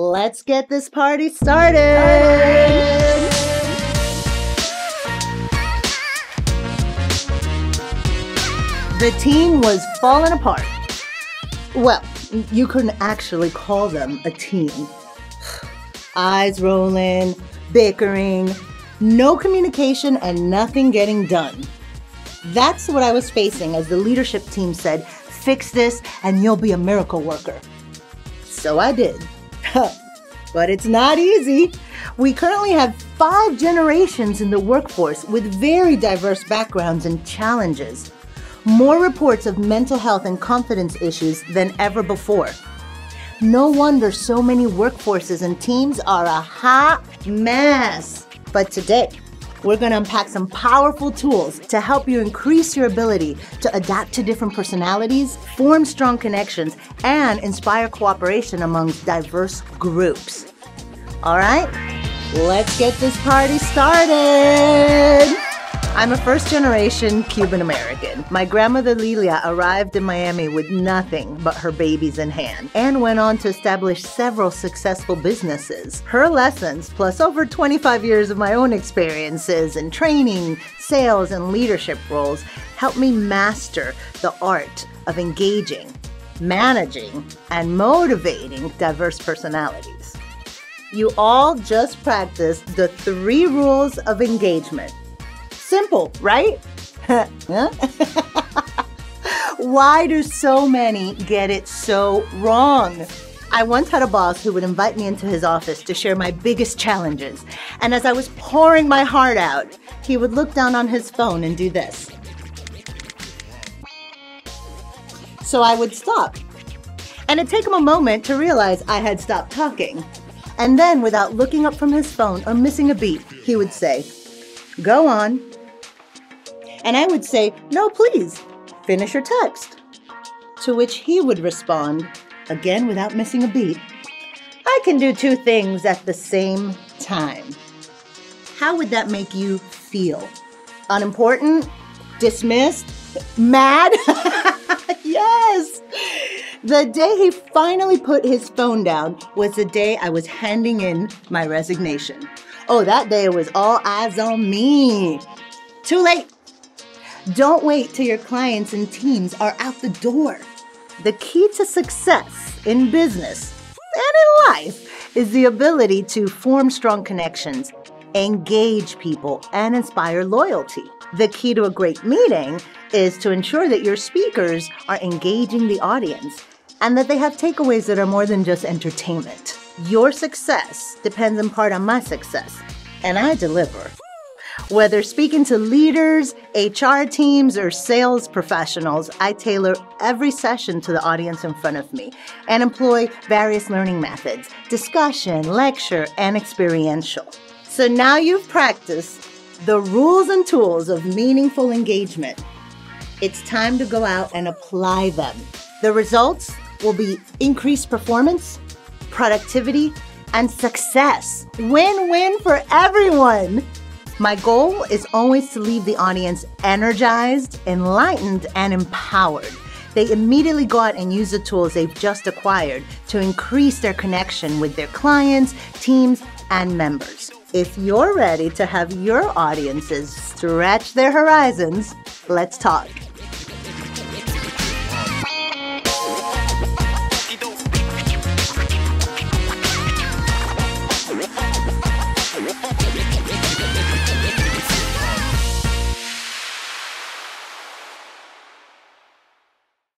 Let's get this party started! The team was falling apart. Well, you couldn't actually call them a team. Eyes rolling, bickering, no communication, and nothing getting done. That's what I was facing as the leadership team said, "Fix this and you'll be a miracle worker." So I did. But it's not easy. We currently have 5 generations in the workforce with very diverse backgrounds and challenges. More reports of mental health and confidence issues than ever before. No wonder so many workforces and teams are a hot mess. But today, we're going to unpack some powerful tools to help you increase your ability to adapt to different personalities, form strong connections, and inspire cooperation amongst diverse groups. All right, let's get this party started. I'm a first-generation Cuban-American. My grandmother Lilia arrived in Miami with nothing but her babies in hand and went on to establish several successful businesses. Her lessons, plus over 25 years of my own experiences in training, sales, and leadership roles, helped me master the art of engaging, managing, and motivating diverse personalities. You all just practiced the 3 rules of engagement. Simple, right? Why do so many get it so wrong? I once had a boss who would invite me into his office to share my biggest challenges. And as I was pouring my heart out, he would look down on his phone and do this. So I would stop. And it'd take him a moment to realize I had stopped talking. And then without looking up from his phone or missing a beat, he would say, "Go on." And I would say, "No, please, finish your text." To which he would respond, again without missing a beat, "I can do 2 things at the same time." How would that make you feel? Unimportant? Dismissed? Mad? Yes! The day he finally put his phone down was the day I was handing in my resignation. Oh, that day was all eyes on me. Too late. Don't wait till your clients and teams are out the door. The key to success in business and in life is the ability to form strong connections, engage people, and inspire loyalty. The key to a great meeting is to ensure that your speakers are engaging the audience and that they have takeaways that are more than just entertainment. Your success depends in part on my success, and I deliver. Whether speaking to leaders, HR teams, or sales professionals, I tailor every session to the audience in front of me and employ various learning methods, discussion, lecture, and experiential. So now you've practiced the rules and tools of meaningful engagement. It's time to go out and apply them. The results will be increased performance, productivity, and success. Win-win for everyone! My goal is always to leave the audience energized, enlightened, and empowered. They immediately go out and use the tools they've just acquired to increase their connection with their clients, teams, and members. If you're ready to have your audiences stretch their horizons, let's talk.